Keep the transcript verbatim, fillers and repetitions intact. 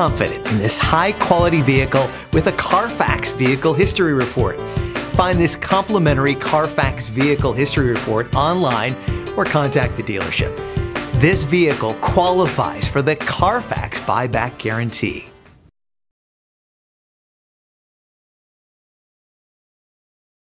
confident in this high-quality vehicle with a Carfax Vehicle History Report. Find this complimentary Carfax Vehicle History Report online or contact the dealership. This vehicle qualifies for the Carfax Buyback Guarantee.